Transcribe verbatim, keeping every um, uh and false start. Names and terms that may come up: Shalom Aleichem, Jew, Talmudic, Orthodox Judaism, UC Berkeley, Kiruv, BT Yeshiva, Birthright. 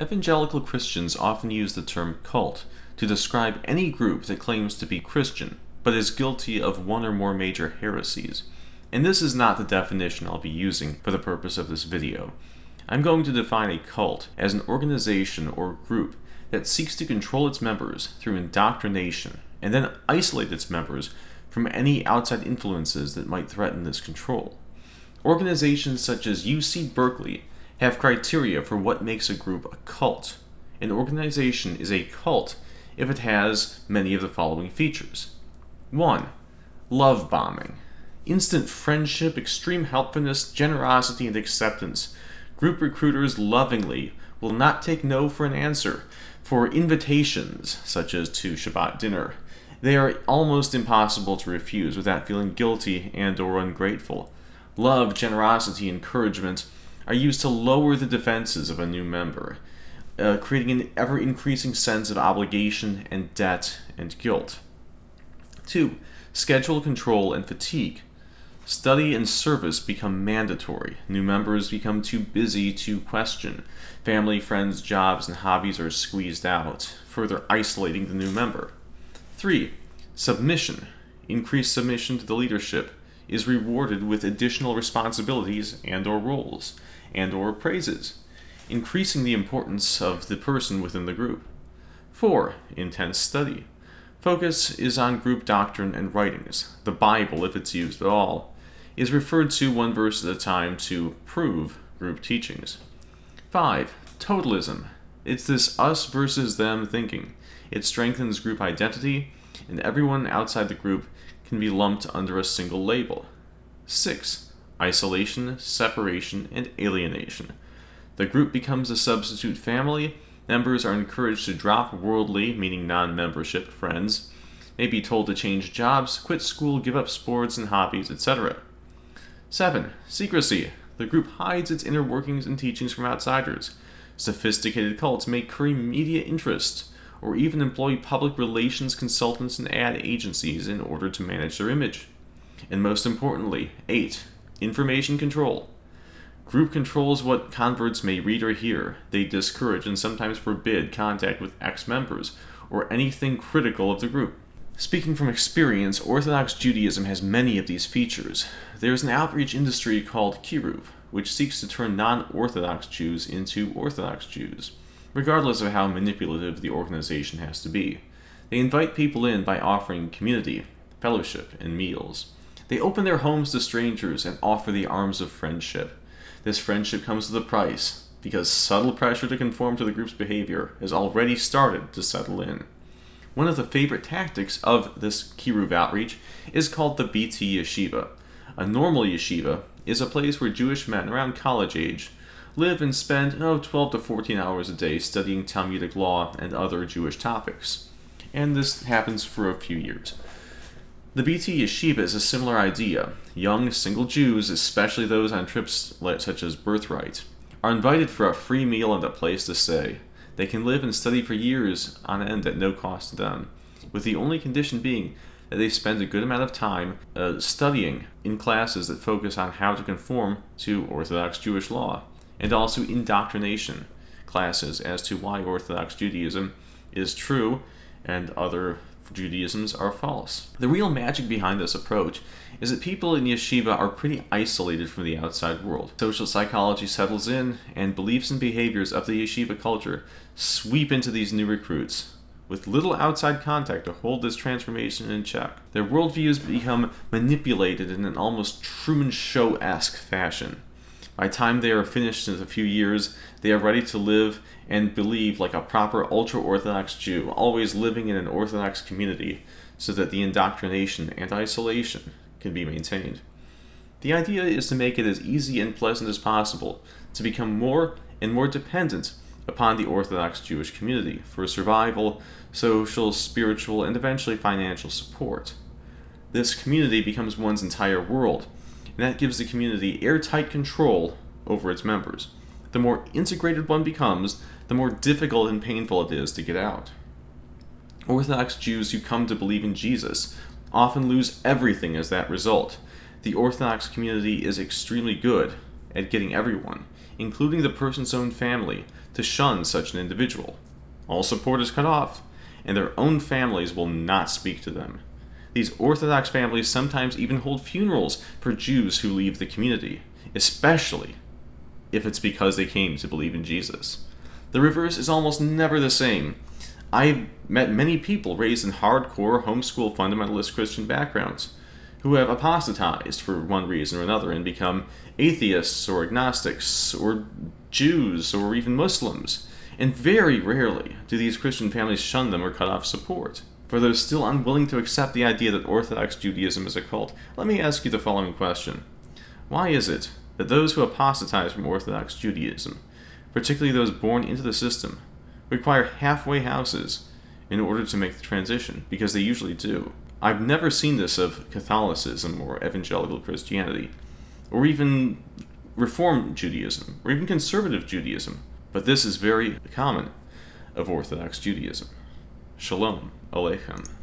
Evangelical Christians often use the term cult to describe any group that claims to be Christian, but is guilty of one or more major heresies. And this is not the definition I'll be using for the purpose of this video. I'm going to define a cult as an organization or group that seeks to control its members through indoctrination, and then isolate its members from any outside influences that might threaten this control. Organizations such as U C Berkeley have criteria for what makes a group a cult. An organization is a cult if it has many of the following features. one. Love bombing. Instant friendship, extreme helpfulness, generosity, and acceptance. Group recruiters lovingly will not take no for an answer for invitations, such as to Shabbat dinner. They are almost impossible to refuse without feeling guilty and or ungrateful. Love, generosity, and encouragement are used to lower the defenses of a new member, uh, creating an ever-increasing sense of obligation and debt and guilt. two. Schedule control and fatigue. Study and service become mandatory. New members become too busy to question. Family, friends, jobs, and hobbies are squeezed out, further isolating the new member. three. Submission. Increased submission to the leadership is rewarded with additional responsibilities and or roles and or praises, increasing the importance of the person within the group. four. Intense study. Focus is on group doctrine and writings. The Bible, if it's used at all, is referred to one verse at a time to prove group teachings. five. Totalism. It's this us versus them thinking. It strengthens group identity, and everyone outside the group can be lumped under a single label. six. Isolation, separation, and alienation. The group becomes a substitute family. Members are encouraged to drop worldly, meaning non-membership, friends, may be told to change jobs, quit school, give up sports and hobbies, et cetera. seven. Secrecy. The group hides its inner workings and teachings from outsiders. Sophisticated cults may curry media interest, or even employ public relations consultants and ad agencies in order to manage their image. And most importantly, eight. Information control. Group controls what converts may read or hear. They discourage and sometimes forbid contact with ex-members or anything critical of the group. Speaking from experience, Orthodox Judaism has many of these features. There is an outreach industry called Kiruv, which seeks to turn non-Orthodox Jews into Orthodox Jews, regardless of how manipulative the organization has to be. They invite people in by offering community, fellowship, and meals. They open their homes to strangers and offer the arms of friendship. This friendship comes with a price, because subtle pressure to conform to the group's behavior has already started to settle in. One of the favorite tactics of this Kiruv outreach is called the B T Yeshiva. A normal yeshiva is a place where Jewish men around college age live and spend oh, twelve to fourteen hours a day studying Talmudic law and other Jewish topics. And this happens for a few years. The B T Yeshiva is a similar idea. Young, single Jews, especially those on trips such as Birthright, are invited for a free meal and a place to stay. They can live and study for years on end at no cost to them, with the only condition being that they spend a good amount of time uh, studying in classes that focus on how to conform to Orthodox Jewish law, and also indoctrination classes as to why Orthodox Judaism is true and other Judaisms are false. The real magic behind this approach is that people in yeshiva are pretty isolated from the outside world. Social psychology settles in, and beliefs and behaviors of the yeshiva culture sweep into these new recruits, with little outside contact to hold this transformation in check. Their worldviews become manipulated in an almost Truman Show-esque fashion. By the time they are finished in a few years, they are ready to live and believe like a proper ultra-Orthodox Jew, always living in an Orthodox community so that the indoctrination and isolation can be maintained. The idea is to make it as easy and pleasant as possible to become more and more dependent upon the Orthodox Jewish community for survival, social, spiritual, and eventually financial support. This community becomes one's entire world, and that gives the community airtight control over its members. The more integrated one becomes, the more difficult and painful it is to get out. Orthodox Jews who come to believe in Jesus often lose everything as that result. The Orthodox community is extremely good at getting everyone, including the person's own family, to shun such an individual. All support is cut off, and their own families will not speak to them. These Orthodox families sometimes even hold funerals for Jews who leave the community, especially if it's because they came to believe in Jesus. The reverse is almost never the same. I've met many people raised in hardcore homeschool fundamentalist Christian backgrounds who have apostatized for one reason or another and become atheists or agnostics or Jews or even Muslims, and very rarely do these Christian families shun them or cut off support. For those still unwilling to accept the idea that Orthodox Judaism is a cult, let me ask you the following question. Why is it that those who apostatize from Orthodox Judaism, particularly those born into the system, require halfway houses in order to make the transition? Because they usually do. I've never seen this of Catholicism or evangelical Christianity, or even Reform Judaism, or even Conservative Judaism, but this is very common of Orthodox Judaism. Shalom Aleichem.